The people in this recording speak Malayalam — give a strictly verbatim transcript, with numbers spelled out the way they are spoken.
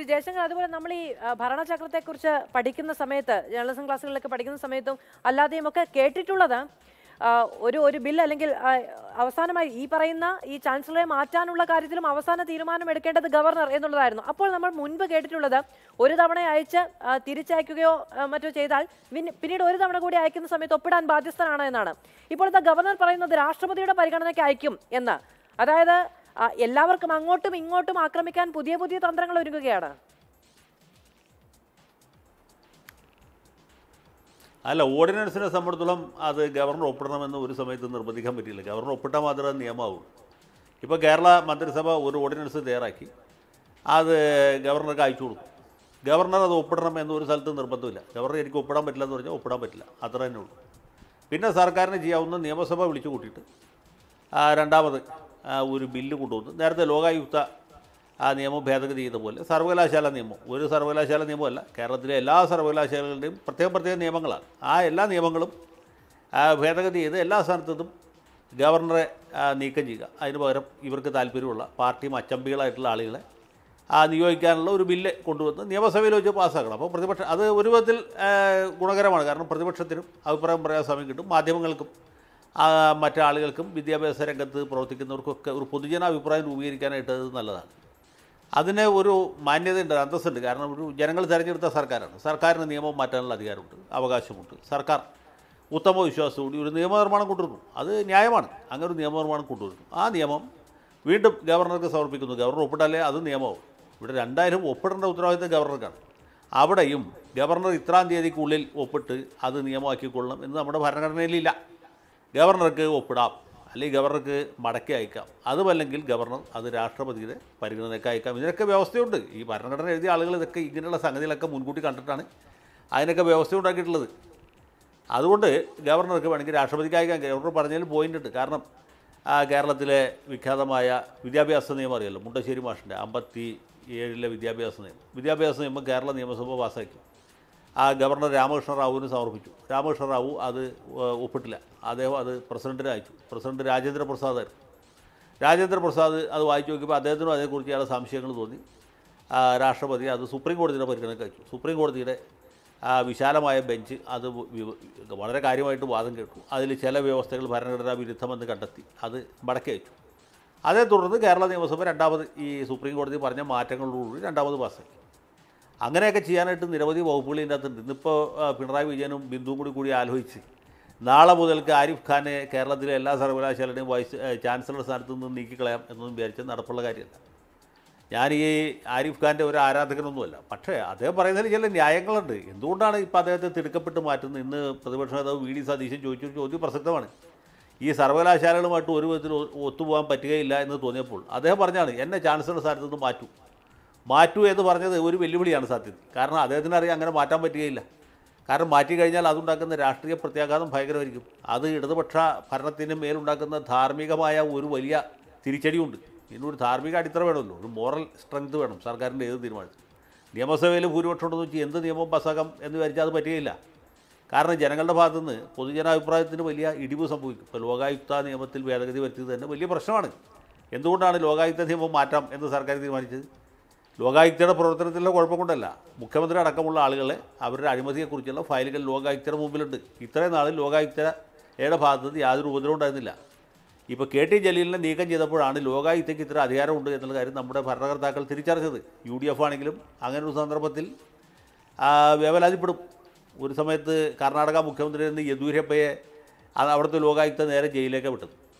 ശ്രീ ജയശങ്കർ, അതുപോലെ നമ്മൾ ഈ ഭരണചക്രത്തെക്കുറിച്ച് പഠിക്കുന്ന സമയത്ത്, ജേർണലിസം ക്ലാസ്സുകളിലൊക്കെ പഠിക്കുന്ന സമയത്തും അല്ലാതെയും ഒക്കെ കേട്ടിട്ടുള്ളത് ഒരു ഒരു ബിൽ അല്ലെങ്കിൽ അവസാനമായി ഈ പറയുന്ന ഈ ചാൻസലറെ മാറ്റാനുള്ള കാര്യത്തിലും അവസാന തീരുമാനം എടുക്കേണ്ടത് ഗവർണർ എന്നുള്ളതായിരുന്നു. അപ്പോൾ നമ്മൾ മുൻപ് കേട്ടിട്ടുള്ളത് ഒരു തവണ അയച്ച് തിരിച്ചയക്കുകയോ മറ്റോ ചെയ്താൽ പിന്നീട് ഒരു തവണ കൂടി അയക്കുന്ന സമയത്ത് ഒപ്പിടാൻ ബാധ്യസ്ഥനാണ് എന്നാണ്. ഇപ്പോഴത്തെ ഗവർണർ പറയുന്നത് രാഷ്ട്രപതിയുടെ പരിഗണനയ്ക്ക് അയക്കും എന്ന്. അതായത് എല്ലാവർക്കും അങ്ങോട്ടും ഇങ്ങോട്ടും ആക്രമിക്കാൻ പുതിയ പുതിയ തന്ത്രങ്ങൾ ഒരുക്കുകയാണ്. അല്ല, ഓർഡിനൻസിനെ സംബന്ധിച്ചോളം അത് ഗവർണർ ഒപ്പിടണമെന്ന് ഒരു സമയത്ത് നിർബന്ധിക്കാൻ പറ്റില്ല. ഗവർണർ ഒപ്പിട്ടാൽ മാത്രമേ നിയമമാവുള്ളൂ. ഇപ്പോൾ കേരള മന്ത്രിസഭ ഒരു ഓർഡിനൻസ് തയ്യാറാക്കി, അത് ഗവർണർക്ക് അയച്ചു കൊടുക്കും. ഗവർണർ അത് ഒപ്പിടണം എന്നൊരു സ്ഥലത്ത് നിർബന്ധമില്ല. ഗവർണർ എനിക്ക് ഒപ്പിടാൻ പറ്റില്ല എന്ന് പറഞ്ഞാൽ ഒപ്പിടാൻ പറ്റില്ല, അത്ര തന്നെ ഉള്ളൂ. പിന്നെ സർക്കാരിന് ചെയ്യാവുന്ന നിയമസഭ വിളിച്ചു കൂട്ടിയിട്ട് രണ്ടാമത് ഒരു ബില്ല് കൊണ്ടുവന്ന്, നേരത്തെ ലോകായുക്ത നിയമം ഭേദഗതി ചെയ്ത പോലെ സർവകലാശാല നിയമം, ഒരു സർവകലാശാല നിയമമല്ല, കേരളത്തിലെ എല്ലാ സർവകലാശാലകളുടെയും പ്രത്യേകം പ്രത്യേകം നിയമങ്ങളാണ്. ആ എല്ലാ നിയമങ്ങളും ഭേദഗതി ചെയ്ത് എല്ലാ സ്ഥാനത്തും ഗവർണറെ നീക്കം ചെയ്യുക. അതിന് പകരം ഇവർക്ക് താല്പര്യമുള്ള പാർട്ടിയും അച്ചമ്പികളായിട്ടുള്ള ആളുകളെ നിയോഗിക്കാനുള്ള ഒരു ബില്ല് കൊണ്ടുവന്ന് നിയമസഭയിൽ വെച്ച് പാസ്സാക്കണം. അപ്പോൾ പ്രതിപക്ഷം അത് ഒരു വിധത്തിൽ ഗുണകരമാണ്. കാരണം പ്രതിപക്ഷത്തിനും അഭിപ്രായം പറയാൻ സമയം കിട്ടും, മാധ്യമങ്ങൾക്കും മറ്റാളുകൾക്കും വിദ്യാഭ്യാസ രംഗത്ത് പ്രവർത്തിക്കുന്നവർക്കൊക്കെ ഒരു പൊതുജന അഭിപ്രായം രൂപീകരിക്കാനായിട്ട് അത് നല്ലതാണ്. അതിന് ഒരു മാന്യതയുണ്ട്, അന്തസ്സുണ്ട്. കാരണം ഒരു ജനങ്ങൾ തിരഞ്ഞെടുത്ത സർക്കാരാണ്. സർക്കാരിന് നിയമം മാറ്റാനുള്ള അധികാരമുണ്ട്, അവകാശമുണ്ട്. സർക്കാർ ഉത്തമ വിശ്വാസത്തോടെ ഒരു നിയമനിർമ്മാണം കൊണ്ടുവരുന്നു, അത് ന്യായമാണ്. അങ്ങനെ ഒരു നിയമനിർമ്മാണം കൊണ്ടുവരുന്നു. ആ നിയമം വീണ്ടും ഗവർണർക്ക് സമർപ്പിക്കുന്നു. ഗവർണർ ഒപ്പിട്ടാലേ അത് നിയമമാവും. ഇവിടെ രണ്ടായിരം ഒപ്പിടേണ്ട ഉത്തരവാദിത്തം ഗവർണർക്കാണ്. അവിടെയും ഗവർണർ ഇത്രാം തീയതിക്കുള്ളിൽ ഒപ്പിട്ട് അത് നിയമമാക്കിക്കൊള്ളണം എന്ന് നമ്മുടെ ഭരണഘടനയിലില്ല. ഗവർണർക്ക് ഒപ്പിടാം, അല്ലെങ്കിൽ ഗവർണർക്ക് മടക്കി അയക്കാം, അതുമല്ലെങ്കിൽ ഗവർണർ അത് രാഷ്ട്രപതിയുടെ പരിഗണനയ്ക്ക് അയക്കാം. ഇതിനൊക്കെ വ്യവസ്ഥയുണ്ട്. ഈ ഭരണഘടന എഴുതിയ ആളുകൾ ഇതൊക്കെ ഇങ്ങനെയുള്ള സംഗതികളൊക്കെ മുൻകൂട്ടി കണ്ടിട്ടാണ് അതിനൊക്കെ വ്യവസ്ഥ ഉണ്ടാക്കിയിട്ടുള്ളത്. അതുകൊണ്ട് ഗവർണർക്ക് വേണമെങ്കിൽ രാഷ്ട്രപതിക്ക് അയക്കാം. ഗവർണർ പറഞ്ഞതിൽ പോയിൻ്റ് ഉണ്ട്. കാരണം കേരളത്തിലെ വിഖ്യാതമായ വിദ്യാഭ്യാസ നിയമം അറിയാമല്ലോ, മുണ്ടശ്ശേരി മാഷിൻ്റെ അമ്പത്തി ഏഴിലെ വിദ്യാഭ്യാസ നിയമം. വിദ്യാഭ്യാസ നിയമം കേരള നിയമസഭ പാസ്സാക്കി. ആ ഗവർണർ രാമകൃഷ്ണ റാവുവിന് സമർപ്പിച്ചു. രാമകൃഷ്ണ റാവു അത് ഒപ്പിട്ടില്ല. അദ്ദേഹം അത് പ്രസിഡൻറ്റിന് അയച്ചു. പ്രസിഡന്റ് രാജേന്ദ്ര പ്രസാദായിരുന്നു. രാജേന്ദ്ര പ്രസാദ് അത് വായിച്ചു നോക്കിയപ്പോൾ അദ്ദേഹത്തിനും അതേക്കുറിച്ച് ചില സംശയങ്ങൾ തോന്നി. രാഷ്ട്രപതി അത് സുപ്രീം കോടതിയുടെ പരിഗണനയ്ക്ക് അയച്ചു. സുപ്രീം കോടതിയുടെ വിശാലമായ ബെഞ്ച് അത് വളരെ കാര്യമായിട്ട് വാദം കേട്ടു. അതിൽ ചില വ്യവസ്ഥകൾ ഭരണഘടനാ വിരുദ്ധമെന്ന് കണ്ടെത്തി അത് മടക്കി അയച്ചു. അതേ തുടർന്ന് കേരള നിയമസഭ രണ്ടാമത് ഈ സുപ്രീം കോടതി പറഞ്ഞ മാറ്റങ്ങളോടുകൂടി രണ്ടാമത് പാസ്സാക്കി. അങ്ങനെയൊക്കെ ചെയ്യാനായിട്ട് നിരവധി വകുപ്പുകൾ ഇതിൻ്റെ അകത്തുണ്ട്. ഇന്നിപ്പോൾ പിണറായി വിജയനും ബിന്ദുവും കൂടി കൂടി ആലോചിച്ച് നാളെ മുതൽക്ക് ആരിഫ് ഖാനെ കേരളത്തിലെ എല്ലാ സർവകലാശാലയുടെയും വൈസ് ചാൻസലർ സ്ഥാനത്ത് നിന്ന് നീക്കിക്കളയാം എന്നൊന്നും വിചാരിച്ചാൽ നടപ്പുള്ള കാര്യമല്ല. ഞാൻ ഈ ആരിഫ് ഖാൻ്റെ ഒരു ആരാധകനൊന്നുമല്ല, പക്ഷേ അദ്ദേഹം പറയുന്നതിൽ ചില ന്യായങ്ങളുണ്ട്. എന്തുകൊണ്ടാണ് ഇപ്പോൾ അദ്ദേഹത്തെ തിടുക്കപ്പെട്ട് മാറ്റുന്നത്? ഇന്ന് പ്രതിപക്ഷ നേതാവ് വി ഡി സതീശൻ ചോദിച്ചൊരു ചോദ്യം പ്രസക്തമാണ്. ഈ സർവകലാശാലകളുമായിട്ട് ഒരു വിധത്തിൽ ഒത്തുപോകാൻ പറ്റുകയില്ല എന്ന് തോന്നിയപ്പോൾ അദ്ദേഹം പറഞ്ഞാണ് എന്നെ ചാൻസലർ സ്ഥാനത്ത് നിന്ന് മാറ്റൂ മാറ്റൂ എന്ന് പറഞ്ഞത് ഒരു വെല്ലുവിളിയാണ് സത്യത്തിൽ. കാരണം അദ്ദേഹത്തിന് അറിയാം അങ്ങനെ മാറ്റാൻ പറ്റുകയില്ല. കാരണം മാറ്റിക്കഴിഞ്ഞാൽ അതുണ്ടാക്കുന്ന രാഷ്ട്രീയ പ്രത്യാഘാതം ഭയങ്കരമായിരിക്കും. അത് ഇടതുപക്ഷ ഭരണത്തിന് മേലുണ്ടാക്കുന്ന ധാർമ്മികമായ ഒരു വലിയ തിരിച്ചടിയുണ്ട്. ഇതിനൊരു ധാർമ്മിക അടിത്തറ വേണമല്ലോ, ഒരു മോറൽ സ്ട്രെങ്ത് വേണം സർക്കാരിൻ്റെ ഏത് തീരുമാനത്തിൽ. നിയമസഭയിൽ ഭൂരിപക്ഷം ഉണ്ടെന്ന് വെച്ചാൽ എന്ത് നിയമവും പാസ്സാക്കാം എന്ന് വിചാരിച്ചാൽ അത് പറ്റുകയില്ല. കാരണം ജനങ്ങളുടെ ഭാഗത്തു നിന്ന് പൊതുജനാഭിപ്രായത്തിന് വലിയ ഇടിവ് സംഭവിക്കും. ഇപ്പോൾ ലോകായുക്ത നിയമത്തിൽ ഭേദഗതി വരുത്തിയത് തന്നെ വലിയ പ്രശ്നമാണ്. എന്തുകൊണ്ടാണ് ലോകായുക്ത നിയമം മാറ്റാം എന്ന് സർക്കാർ തീരുമാനിച്ചത്? ലോകായുക്തയുടെ പ്രവർത്തനത്തിലുള്ള കുഴപ്പം കൊണ്ടല്ല. മുഖ്യമന്ത്രി അടക്കമുള്ള ആളുകളെ അവരുടെ അഴിമതിയെക്കുറിച്ചുള്ള ഫയലുകൾ ലോകായുക്തയുടെ മുമ്പിലുണ്ട്. ഇത്രയും നാളിൽ ലോകായുക്തയുടെ ഭാഗത്തു നിന്ന് യാതൊരു ഉപദ്രവം ഉണ്ടായിരുന്നില്ല. ഇപ്പോൾ കെ ടി ജലീലിനെ നീക്കം ചെയ്തപ്പോഴാണ് ലോകായുക്തയ്ക്ക് ഇത്ര അധികാരമുണ്ട് എന്നുള്ള കാര്യം നമ്മുടെ ഭരണകർത്താക്കൾ തിരിച്ചറിഞ്ഞത്. യു ഡി എഫ് ആണെങ്കിലും അങ്ങനെ ഒരു സന്ദർഭത്തിൽ വേവലാതിപ്പെടും. ഒരു സമയത്ത് കർണാടക മുഖ്യമന്ത്രി യെദ്യൂരപ്പയെ അവിടുത്തെ ലോകായുക്ത നേരെ ജയിലിലേക്ക് വിട്ടത്.